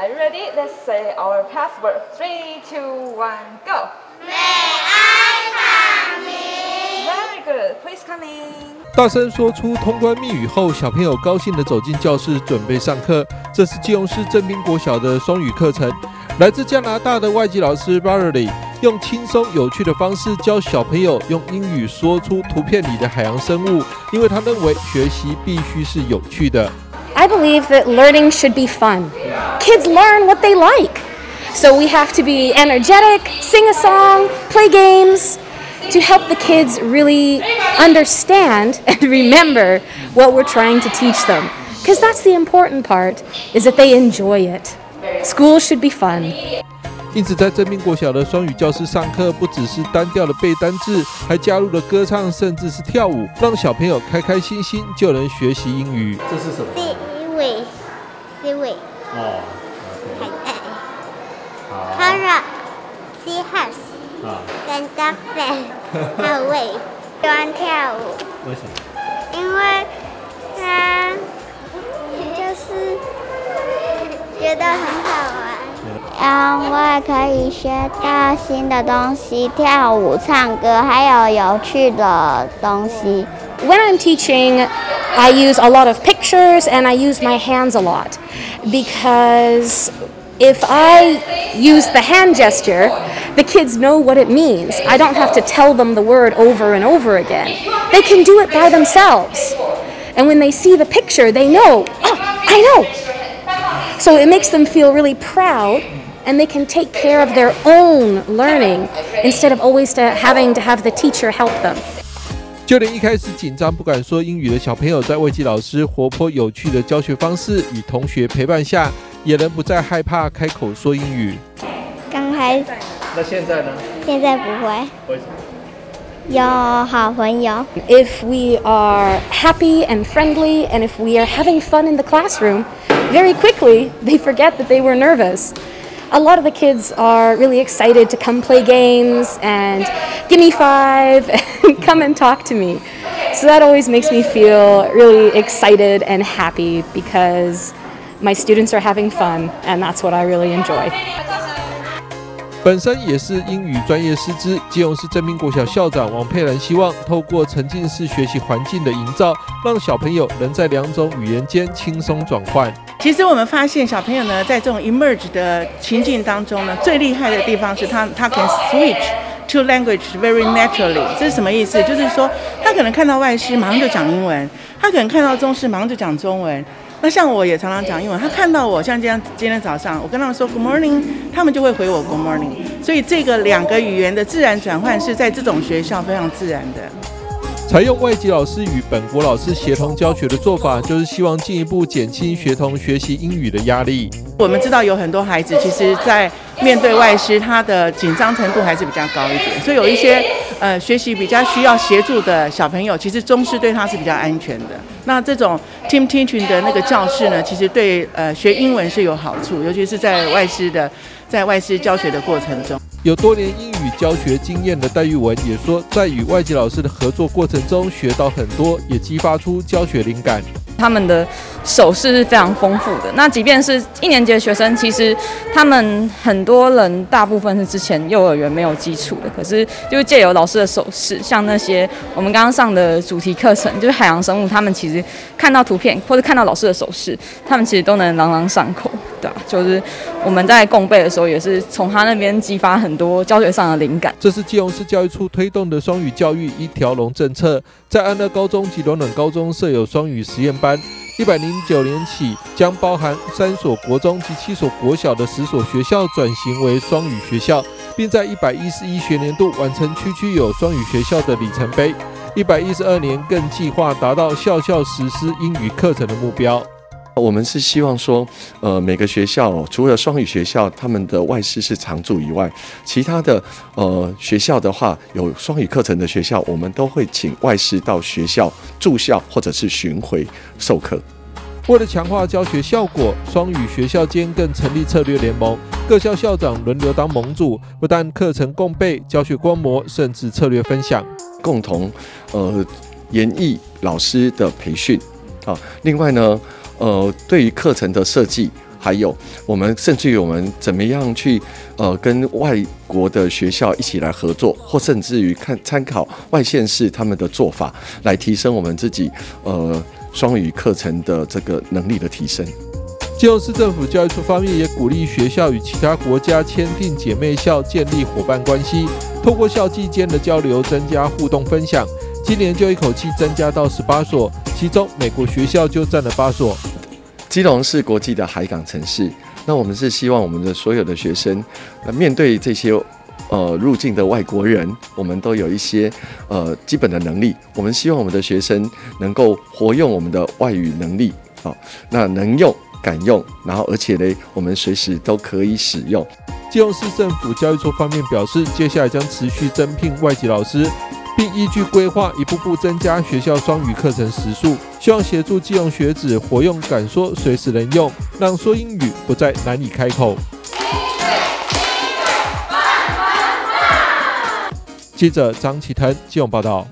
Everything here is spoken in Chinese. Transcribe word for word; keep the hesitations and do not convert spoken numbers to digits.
Are you ready? Let's say our password. Three, two, one, go. May I come in? Very good. Please come in. 大声说出通关密语后，小朋友高兴地走进教室，准备上课。这是基隆市正滨国小的双语课程，来自加拿大的外籍老师 Barley 用轻松有趣的方式教小朋友用英语说出图片里的海洋生物，因为他认为学习必须是有趣的。 I believe that learning should be fun. Kids learn what they like. So we have to be energetic, sing a song, play games to help the kids really understand and remember what we're trying to teach them. Because that's the important part, is that they enjoy it. School should be fun. 因此，在正滨国小的双语教室上课，不只是单调的背单字，还加入了歌唱，甚至是跳舞，让小朋友开开心心就能学习英语。这是什么？刺猬，刺猬。哦。海带。好。它是 sea horse。啊。跟着飞，还有尾。喜欢跳舞。为什么？因为它就是觉得很好玩。 因为可以学到新的东西，跳舞、唱歌，还有有趣的东西。When I'm teaching, I use a lot of pictures and I use my hands a lot because if I use the hand gesture, the kids know what it means. I don't have to tell them the word over and over again. They can do it by themselves. And when they see the picture, they know, oh, I know. So it makes them feel really proud. And they can take care of their own learning instead of always to having to have the teacher help them. 就连一开始紧张不敢说英语的小朋友，在外籍老师活泼有趣的教学方式与同学陪伴下，也能不再害怕开口说英语。刚开始。那现在呢？现在不会。为什么？有好朋友。If we are happy and friendly, and if we are having fun in the classroom, very quickly they forget that they were nervous. A lot of the kids are really excited to come play games and give me five and come and talk to me. So that always makes me feel really excited and happy because my students are having fun and that's what I really enjoy. 本身也是英语专业师资，基隆市正滨国小校长王佩兰希望透过沉浸式学习环境的营造，让小朋友能在两种语言间轻松转换。其实我们发现小朋友呢，在这种 emerge 的情境当中呢，最厉害的地方是他他可以 switch to language very naturally。这是什么意思？就是说他可能看到外师马上就讲英文，他可能看到中师马上就讲中文。 那像我也常常讲英文，他看到我像这样，今天早上我跟他们说 Good morning， 他们就会回我 Good morning。所以这个两个语言的自然转换是在这种学校非常自然的。采用外籍老师与本国老师协同教学的做法，就是希望进一步减轻学童学习英语的压力。我们知道有很多孩子其实，在面对外师，他的紧张程度还是比较高一点，所以有一些。 呃，学习比较需要协助的小朋友，其实中师对他是比较安全的。那这种 team teaching 的那个教室呢，其实对呃学英文是有好处，尤其是在外师的在外师教学的过程中。有多年英语教学经验的戴玉文也说，在与外籍老师的合作过程中学到很多，也激发出教学灵感。 他们的手势是非常丰富的。那即便是一年级的学生，其实他们很多人大部分是之前幼儿园没有基础的，可是就是借由老师的手势，像那些我们刚刚上的主题课程，就是海洋生物，他们其实看到图片或者看到老师的手势，他们其实都能朗朗上口，对吧？就是我们在共备的时候，也是从他那边激发很多教学上的灵感。这是基隆市教育处推动的双语教育一条龙政策，在安乐高中及龙崙高中设有双语实验班。 一百零九年起，将包含三所国中及七所国小的十所学校转型为双语学校，并在一百一十一学年度完成区区有双语学校的里程碑。一百一十二年更计划达到校校实施英语课程的目标。 我们是希望说，呃，每个学校除了双语学校他们的外师是常驻以外，其他的呃学校的话，有双语课程的学校，我们都会请外师到学校驻校或者是巡回授课。为了强化教学效果，双语学校间更成立策略联盟，各校校长轮流当盟主，不但课程共备、教学观摩，甚至策略分享，共同呃研议老师的培训啊。另外呢。 呃，对于课程的设计，还有我们甚至于我们怎么样去呃跟外国的学校一起来合作，或甚至于看参考外县市他们的做法，来提升我们自己呃双语课程的这个能力的提升。基隆市政府教育处方面也鼓励学校与其他国家签订姐妹校，建立伙伴关系，透过校际间的交流，增加互动分享。今年就一口气增加到十八所，其中美国学校就占了八所。基隆是国际的海港城市，那我们是希望我们的所有的学生，面对这些呃入境的外国人，我们都有一些呃基本的能力。我们希望我们的学生能够活用我们的外语能力，好、哦，那能用敢用，然后而且呢，我们随时都可以使用。基隆市政府教育处方面表示，接下来将持续增聘外籍老师。并依据规划，一步步增加学校双语课程时数，希望协助基隆学子活用敢说，随时能用，让说英语不再难以开口。记者张启腾基隆报道。